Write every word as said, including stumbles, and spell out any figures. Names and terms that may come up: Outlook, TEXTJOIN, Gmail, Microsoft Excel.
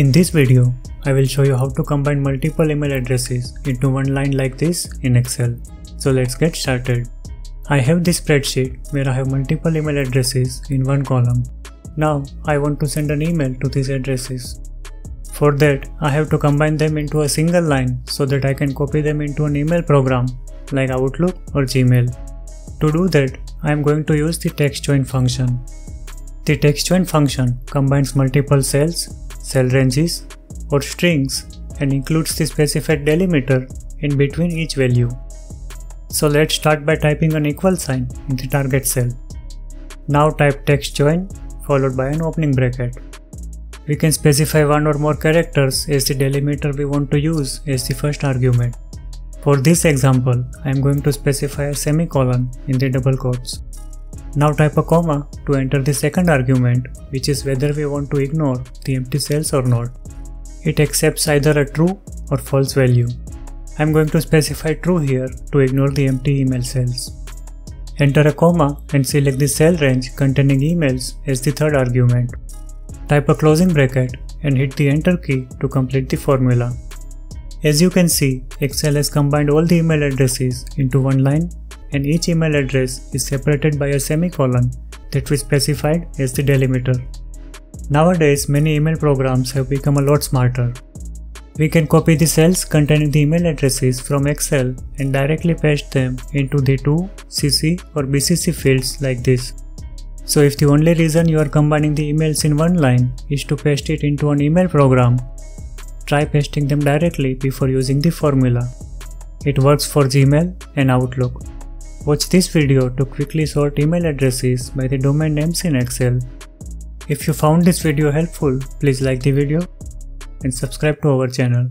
In this video, I will show you how to combine multiple email addresses into one line like this in Excel. So let's get started. I have this spreadsheet where I have multiple email addresses in one column. Now I want to send an email to these addresses. For that, I have to combine them into a single line so that I can copy them into an email program like Outlook or Gmail. To do that, I am going to use the text join function. The text join function combines multiple cells, cell ranges, or strings and includes the specified delimiter in between each value. So let's start by typing an equal sign in the target cell. Now type text join followed by an opening bracket. We can specify one or more characters as the delimiter we want to use as the first argument. For this example, I am going to specify a semicolon in the double quotes. Now type a comma to enter the second argument, which is whether we want to ignore the empty cells or not. It accepts either a true or false value. I am going to specify true here to ignore the empty email cells. Enter a comma and select the cell range containing emails as the third argument. Type a closing bracket and hit the enter key to complete the formula. As you can see, Excel has combined all the email addresses into one line, and each email address is separated by a semicolon that we specified as the delimiter. Nowadays, many email programs have become a lot smarter. We can copy the cells containing the email addresses from Excel and directly paste them into the To, C C or B C C fields like this. So if the only reason you are combining the emails in one line is to paste it into an email program, try pasting them directly before using the formula. It works for Gmail and Outlook. Watch this video to quickly sort email addresses by the domain names in Excel. If you found this video helpful, please like the video and subscribe to our channel.